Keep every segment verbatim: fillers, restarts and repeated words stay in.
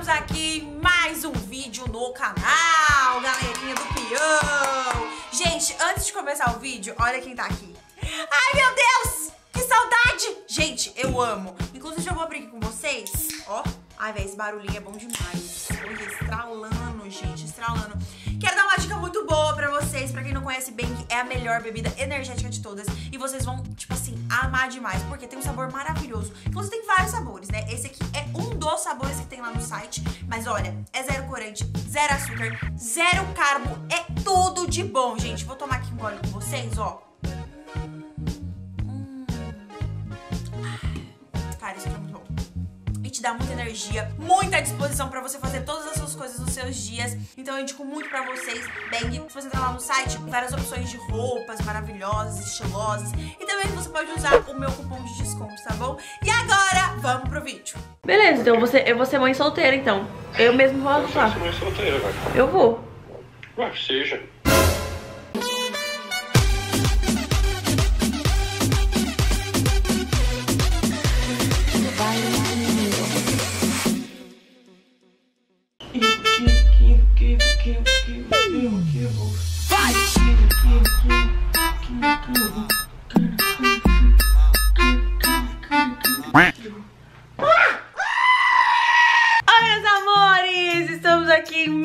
Estamos aqui em mais um vídeo no canal, galerinha do peão. Gente, antes de começar o vídeo, olha quem tá aqui. Ai, meu Deus, que saudade. Gente, eu amo. Inclusive, eu vou abrir aqui com vocês, ó. Ai, velho, esse barulhinho é bom demais. Olha, estralando, gente, estralando. Quero dar uma dica muito boa pra vocês. Pra quem não conhece, Bang é a melhor bebida energética de todas. E vocês vão, tipo assim, amar demais. Porque tem um sabor maravilhoso. Inclusive, tem vários sabores, né? Esse aqui é um dos sabores que tem lá no site. Mas olha, é zero corante, zero açúcar, zero carbo. É tudo de bom, gente. Vou tomar aqui um gole com vocês, ó. Hum. Cara, isso aqui é muito bom. Te dá muita energia, muita disposição pra você fazer todas as suas coisas nos seus dias. Então eu indico muito pra vocês, Bang. Se você entrar lá no site, várias opções de roupas maravilhosas, estilosas. E também você pode usar o meu cupom de desconto, tá bom? E agora, vamos pro vídeo. Beleza, então você, eu vou ser mãe solteira, então. Eu mesmo vou ajudar. Eu vou ser mãe solteira, velho. Eu vou. Ué, seja.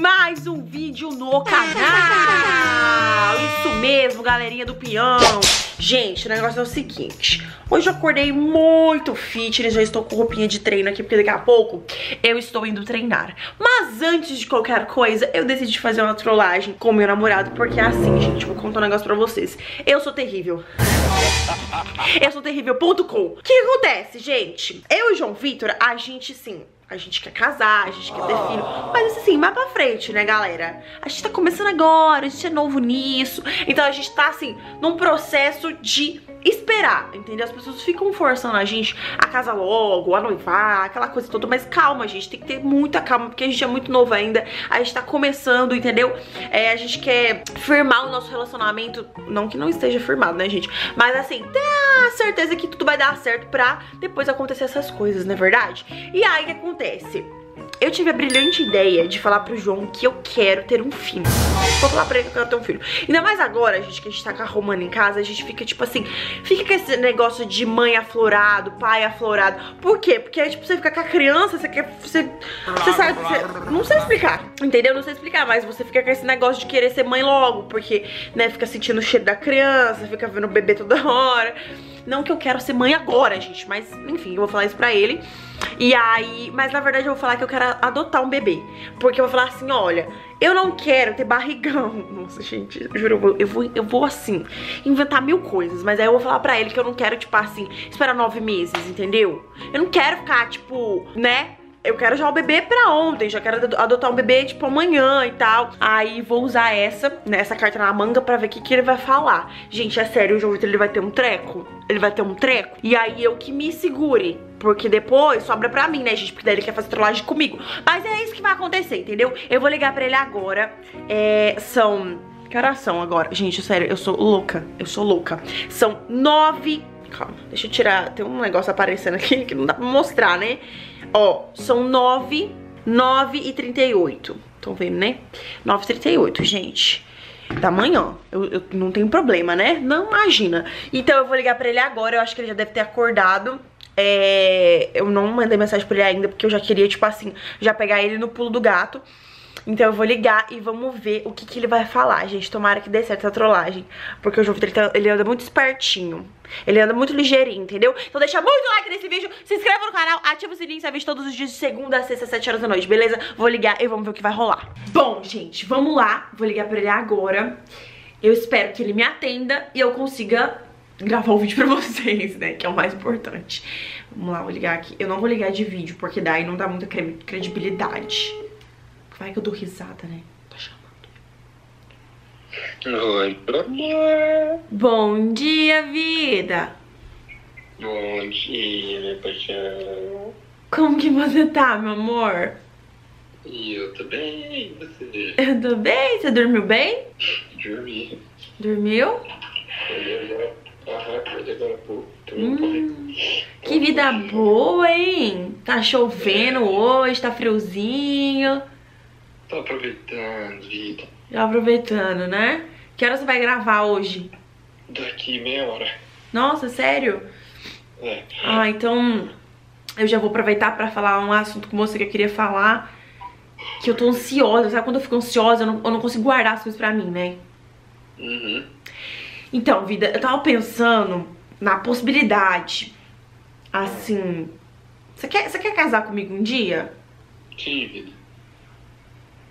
Mais um vídeo no canal. Isso mesmo, galerinha do peão. Gente, o negócio é o seguinte. Hoje eu acordei muito fitness. Já estou com roupinha de treino aqui, porque daqui a pouco eu estou indo treinar. Mas antes de qualquer coisa, eu decidi fazer uma trollagem com meu namorado. Porque é assim, gente, vou contar um negócio pra vocês. Eu sou terrível. Eu sou terrível ponto com. O que acontece, gente? Eu e o João Vitor, a gente sim... A gente quer casar, a gente quer ter filho. Mas assim, mais pra frente, né, galera? A gente tá começando agora, a gente é novo nisso. Então a gente tá, assim, num processo de esperar, entendeu? As pessoas ficam forçando a gente a casar logo, a noivar, aquela coisa toda. Mas calma, gente, tem que ter muita calma, porque a gente é muito novo ainda. A gente tá começando, entendeu? É, a gente quer firmar o nosso relacionamento. Não que não esteja firmado, né, gente? Mas assim, ter a certeza que tudo vai dar certo pra depois acontecer essas coisas, não é verdade? E aí, o que acontece? Eu tive a brilhante ideia de falar pro João que eu quero ter um filho. Vou falar pra ele que eu quero ter um filho. Ainda mais agora, gente, que a gente tá com a Romana em casa, a gente fica, tipo assim, fica com esse negócio de mãe aflorado, pai aflorado. Por quê? Porque aí, tipo, você fica com a criança, você quer... Você, você sabe... Você, não sei explicar, entendeu? Não sei explicar, mas você fica com esse negócio de querer ser mãe logo, porque, né, fica sentindo o cheiro da criança, fica vendo o bebê toda hora. Não que eu quero ser mãe agora, gente, mas, enfim, eu vou falar isso pra ele. E aí, mas na verdade eu vou falar que eu quero adotar um bebê. Porque eu vou falar assim, olha, eu não quero ter barrigão. Nossa, gente, juro, eu vou, eu vou, eu vou assim, inventar mil coisas. Mas aí eu vou falar pra ele que eu não quero, tipo assim, esperar nove meses, entendeu? Eu não quero ficar, tipo, né... Eu quero já o bebê pra ontem, já quero adotar um bebê, tipo, amanhã e tal. Aí vou usar essa, né, essa carta na manga pra ver o que, que ele vai falar. Gente, é sério, o João Vitor, ele vai ter um treco? Ele vai ter um treco? E aí eu que me segure, porque depois sobra pra mim, né, gente? Porque daí ele quer fazer trollagem comigo. Mas é isso que vai acontecer, entendeu? Eu vou ligar pra ele agora, é, são... Que horas são agora? Gente, sério, eu sou louca, eu sou louca. São nove... Calma, deixa eu tirar, tem um negócio aparecendo aqui que não dá pra mostrar, né? Ó, são nove, nove e trinta e oito. Estão vendo, né? nove e trinta e oito, gente. Da manhã. Eu, eu não tenho problema, né? Não imagina. Então eu vou ligar pra ele agora. Eu acho que ele já deve ter acordado. É... Eu não mandei mensagem pra ele ainda, porque eu já queria, tipo assim, já pegar ele no pulo do gato. Então eu vou ligar e vamos ver o que, que ele vai falar, gente. Tomara que dê certo essa trollagem. Porque o João Vitor, ele anda muito espertinho. Ele anda muito ligeirinho, entendeu? Então deixa muito like nesse vídeo, se inscreva no canal, ativa o sininho, você avisa todos os dias de segunda a sexta, às sete horas da noite, beleza? Vou ligar e vamos ver o que vai rolar. Bom, gente, vamos lá. Vou ligar pra ele agora. Eu espero que ele me atenda e eu consiga gravar o vídeo pra vocês, né? Que é o mais importante. Vamos lá, vou ligar aqui. Eu não vou ligar de vídeo, porque daí não dá muita credibilidade. Vai que eu dou risada, né? Tá chamando. Oi, papai. Bom dia, vida. Bom dia, minha paixão. Como que você tá, meu amor? Eu tô bem, e você? Eu tô bem, você dormiu bem? Dormi. Dormiu? Acordei agora há pouco. Hum, que vida boa, hein? Tá chovendo hoje, tá friozinho. Tô aproveitando, vida. Já aproveitando, né? Que hora você vai gravar hoje? Daqui meia hora. Nossa, sério? É. Ah, então eu já vou aproveitar pra falar um assunto com você que eu queria falar. Que eu tô ansiosa, sabe quando eu fico ansiosa? Eu não, eu não consigo guardar as coisas pra mim, né? Uhum. Então, vida, eu tava pensando na possibilidade, assim... Você quer, você quer casar comigo um dia? Sim, vida.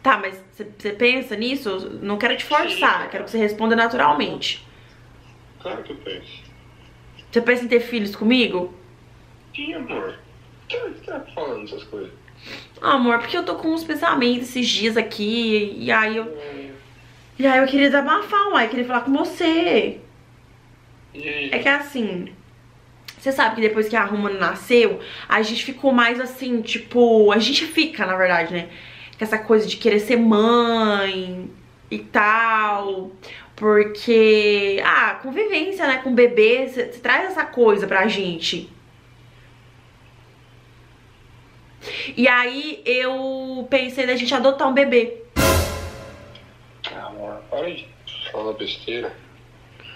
Tá, mas você pensa nisso? Eu não quero te forçar, quero que você responda naturalmente. Claro que eu penso. Você pensa em ter filhos comigo? Sim, amor. Por que você tá falando essas coisas? Ah, amor, porque eu tô com uns pensamentos esses dias aqui, e aí eu... E aí eu queria desabafar, uai, queria falar com você. É que assim, você sabe que depois que a Roma nasceu, a gente ficou mais assim, tipo... A gente fica, na verdade, né? Com essa coisa de querer ser mãe e tal. Porque... Ah, convivência, né? Com bebê, você traz essa coisa pra gente. E aí eu pensei da gente adotar um bebê. Amor, para de falar besteira.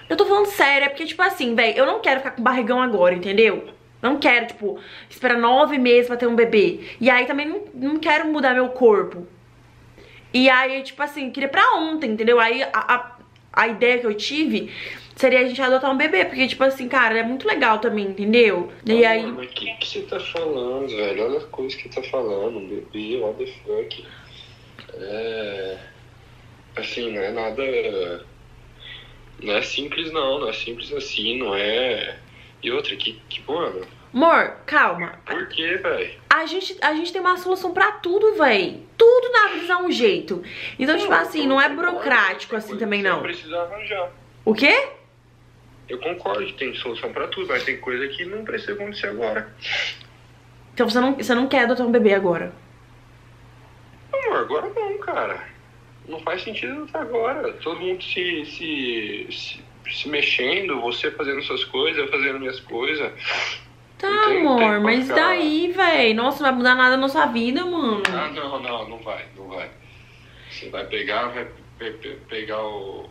Eu tô falando sério, é porque, tipo assim, velho, eu não quero ficar com barrigão agora, entendeu? Não quero, tipo, esperar nove meses pra ter um bebê. E aí também não, não quero mudar meu corpo. E aí, tipo assim, queria pra ontem, entendeu? Aí a, a, a ideia que eu tive seria a gente adotar um bebê. Porque, tipo assim, cara, é muito legal também, entendeu? E amor, aí... Mas o que, que você tá falando, velho? Olha as coisas que você tá falando. Um bebê, what the fuck. É... Assim, não é nada... Não é simples não, não é simples assim, não é... E outra, que, que mano... Amor, calma. Por quê, véi? A gente, a gente tem uma solução pra tudo, véi. Tudo na vida dá um jeito. Então, não, tipo assim, não é burocrático assim também, não. Você precisa arranjar. O quê? Eu concordo que tem solução pra tudo, mas tem coisa que não precisa acontecer agora. Então você não, você não quer adotar um bebê agora? Amor, agora não, cara. Não faz sentido até agora. Todo mundo se, se, se, se mexendo, você fazendo suas coisas, eu fazendo minhas coisas. Tá, tem, amor, tem mas ficar... daí, véi? Nossa, não vai mudar nada a nossa vida, mano. Ah, não, não, não vai, não vai. Você vai pegar, vai pe pe pegar o...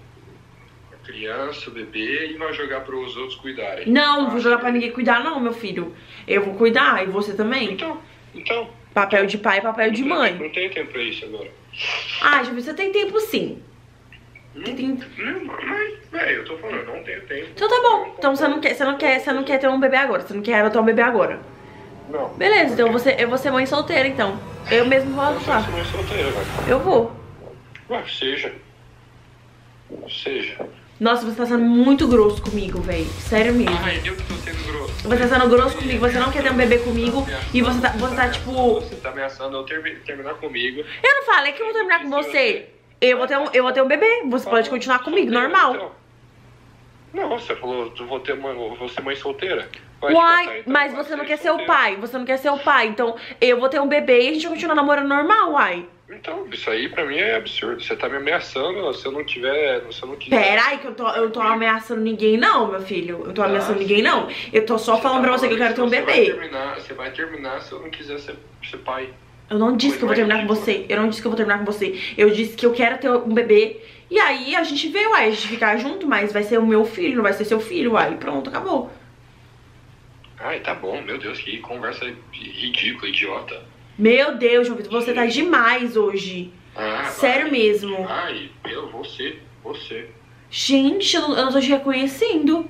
a criança, o bebê e vai jogar para os outros cuidarem. Não, não vou jogar pra ninguém cuidar, não, meu filho. Eu vou cuidar, e você também. Então, então. Papel de pai e papel de mãe. Não tem tempo pra isso agora. Ah, Júlio, você tem tempo sim. Não, tem... não, mas, velho, eu tô falando, não tenho tempo. Então tá bom. Então você não quer, você não quer, você não quer ter um bebê agora. Você não quer adotar um bebê agora. Não. Beleza, então eu vou ser, eu vou ser mãe solteira, então. Eu mesmo vou adotar. Você vai ser mãe solteira, velho. Eu vou. Ué, seja. Seja. Nossa, você tá sendo muito grosso comigo, velho. Sério mesmo. Ai, eu que tô sendo grosso. Você tá sendo grosso comigo, você não quer ter um bebê comigo e você tá, você tá tipo... Você tá ameaçando eu terminar comigo. Eu não falei que eu vou terminar com você. Eu vou ter um, eu vou ter um bebê, você pode continuar comigo, normal. Não, você falou, eu vou ter mãe, vou ser mãe solteira. Uai, mas você não quer ser o pai, você não quer ser o pai. Então eu vou ter um bebê e a gente vai continuar namorando normal, uai. Então, isso aí pra mim é absurdo. Você tá me ameaçando se eu não tiver... Se eu não quiser... Peraí, que eu, tô, eu não tô ameaçando ninguém não, meu filho. Eu tô não, ameaçando ninguém não. Eu tô só falando tá pra você que eu quero ter um bebê. Vai terminar, você vai terminar se eu não quiser ser, ser pai. Eu não disse pois que eu vou terminar com você. Eu não disse que eu vou terminar com você. Eu disse que eu quero ter um bebê. E aí a gente vê, uai, a gente ficar junto, mas vai ser o meu filho, não vai ser seu filho, uai. Pronto, acabou. Ai, tá bom. Meu Deus, que conversa ridícula, idiota. Meu Deus, João Vitor, você tá demais hoje. Ah, sério vai. Mesmo. Ai, eu, você, você. Gente, eu não, eu não tô te reconhecendo.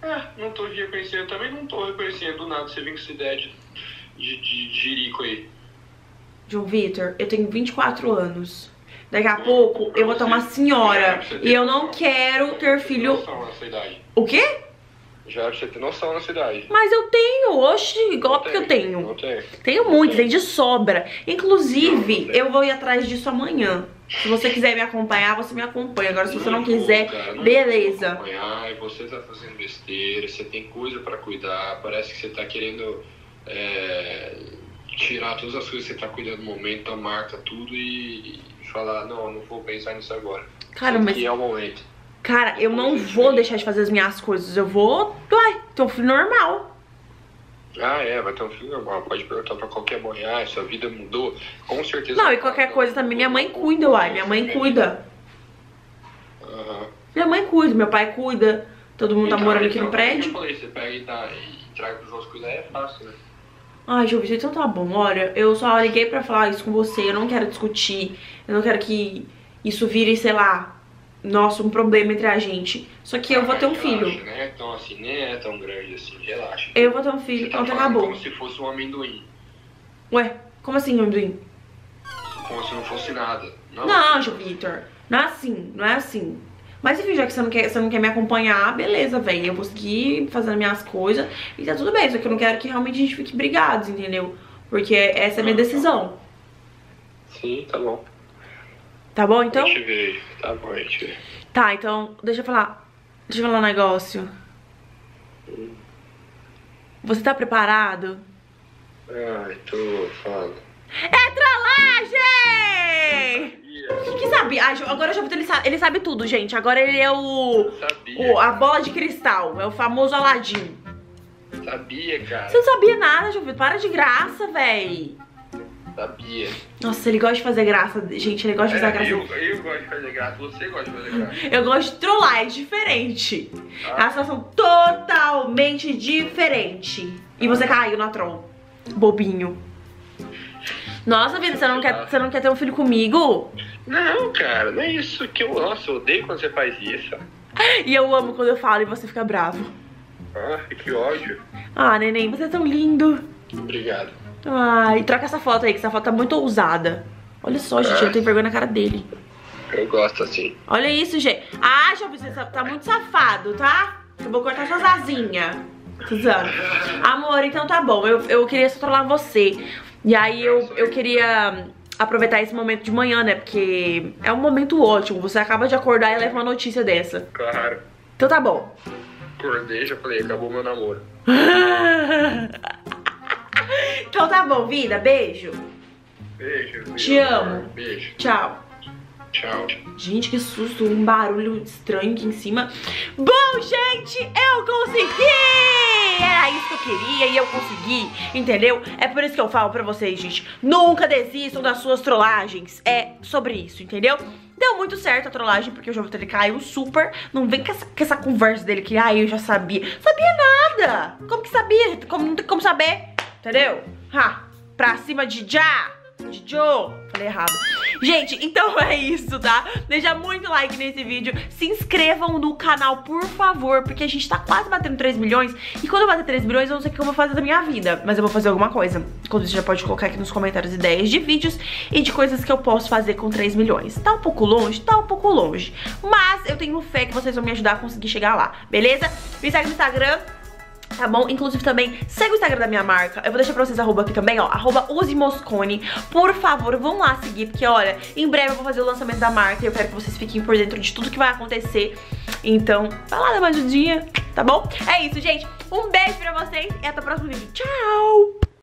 É, não tô te reconhecendo. Eu também não tô reconhecendo do nada. Você vem com essa ideia de, de, de jirico aí. João Vitor, eu tenho vinte e quatro anos. Daqui a eu, pouco eu vou estar uma senhora. E eu não quero ter filho... O quê? Já era pra você ter noção na cidade. Mas eu tenho, oxe, igual porque eu tenho. Não tenho. Tenho muito, tem de sobra. Inclusive, não, não eu vou ir atrás disso amanhã. Se você quiser me acompanhar, você me acompanha. Agora, se não você não vou, quiser, cara, não beleza. Acompanhar, e você tá fazendo besteira, você tem coisa pra cuidar. Parece que você tá querendo é, tirar todas as coisas que você tá cuidando no momento, a marca, tudo e, e falar, não, não vou pensar nisso agora. Cara, mas... que é o momento. Cara, eu não vou deixar de fazer as minhas coisas, eu vou... Vai! Tem um filho normal. Ah, é, vai ter um filho normal. Pode perguntar pra qualquer mãe, ah, sua vida mudou. Com certeza. Não, e qualquer coisa também. Minha mãe cuida, uai. Minha mãe cuida. Uhum. Minha mãe cuida, meu pai cuida. Todo mundo tá morando aqui no prédio. Eu falei, você pega e dá, e traga pros outros cuidar é fácil, né? Ai, João Vitor, então tá bom. Olha, eu só liguei pra falar isso com você. Eu não quero discutir. Eu não quero que isso vire, sei lá, nossa, um problema entre a gente. Só que ah, eu vou ter um relaxa, filho. Né? Então, assim, nem é tão grande assim, relaxa. Eu vou ter um filho, então tá acabou. Como se fosse um amendoim. Ué, como assim um amendoim? Como se não fosse nada. Não, não João Vitor, não é assim, não é assim. Mas enfim, já que você não quer, você não quer me acompanhar, beleza, velho. Eu vou seguir fazendo minhas coisas e tá tudo bem. Só que eu não quero que realmente a gente fique brigados, entendeu? Porque essa é a minha decisão. Sim, tá bom. Tá bom, então? Deixa eu ver. Tá bom, deixa eu ver. Tá, então, deixa eu falar. Deixa eu falar um negócio. Hum. Você tá preparado? Ai, tô, fala. É trollagem! O que sabia? Ai, agora o João Vitor, ele sabe, ele sabe tudo, gente. Agora ele é o, sabia, o... a bola de cristal. É o famoso Aladim. Sabia, cara. Você não sabia nada, João Vitor. Para de graça, véi. Sabia. Nossa, ele gosta de fazer graça, gente. Ele gosta de fazer é, graça. Eu, eu gosto de fazer graça, você gosta de fazer graça. Eu gosto de trollar, é diferente. Ah. É uma situação totalmente diferente. E você caiu na troll. Bobinho. Nossa, vida, você não, quer, você não quer ter um filho comigo? Não, cara, não é isso que eu... Nossa, eu odeio quando você faz isso. E eu amo quando eu falo e você fica bravo. Ah, que ódio. Ah, neném, você é tão lindo. Obrigado. Ai, troca essa foto aí, que essa foto tá muito ousada. Olha só, gente, é. Eu tenho vergonha na cara dele. Eu gosto assim. Olha isso, gente. Ah, João Vitor, você tá muito safado, tá? Eu vou cortar suas asinhas. Amor, então tá bom. Eu, eu queria só trollar você. E aí eu, eu queria aproveitar esse momento de manhã, né? Porque é um momento ótimo. Você acaba de acordar e leva uma notícia dessa. Claro. Então tá bom. Acordei, já falei, acabou meu namoro. Então tá bom, vida. Beijo. Beijo. Meu Te amor. amo. Beijo. Tchau. Tchau. Gente, que susto. Um barulho estranho aqui em cima. Bom, gente, eu consegui! Era isso que eu queria e eu consegui, entendeu? É por isso que eu falo pra vocês, gente. Nunca desistam das suas trollagens. É sobre isso, entendeu? Deu muito certo a trollagem, porque o João Vitor caiu super. Não vem com essa, com essa conversa dele que, ah, eu já sabia. Sabia nada! Como que sabia? Como, não tem como saber, entendeu? Ha! Pra cima de já! De Joe! Falei errado. Gente, então é isso, tá? Deixa muito like nesse vídeo. Se inscrevam no canal, por favor, porque a gente tá quase batendo três milhões. E quando eu bater três milhões, eu não sei o que eu vou fazer da minha vida. Mas eu vou fazer alguma coisa. Quando você já pode colocar aqui nos comentários ideias de vídeos e de coisas que eu posso fazer com três milhões. Tá um pouco longe? Tá um pouco longe. Mas eu tenho fé que vocês vão me ajudar a conseguir chegar lá, beleza? Me segue no Instagram, tá bom? Inclusive também, segue o Instagram da minha marca. Eu vou deixar pra vocês arroba aqui também, ó. Arroba Usimoscone. Por favor, vão lá seguir, porque olha, em breve eu vou fazer o lançamento da marca e eu quero que vocês fiquem por dentro de tudo que vai acontecer. Então, vai lá dar mais um dia, tá bom? É isso, gente. Um beijo pra vocês e até o próximo vídeo. Tchau!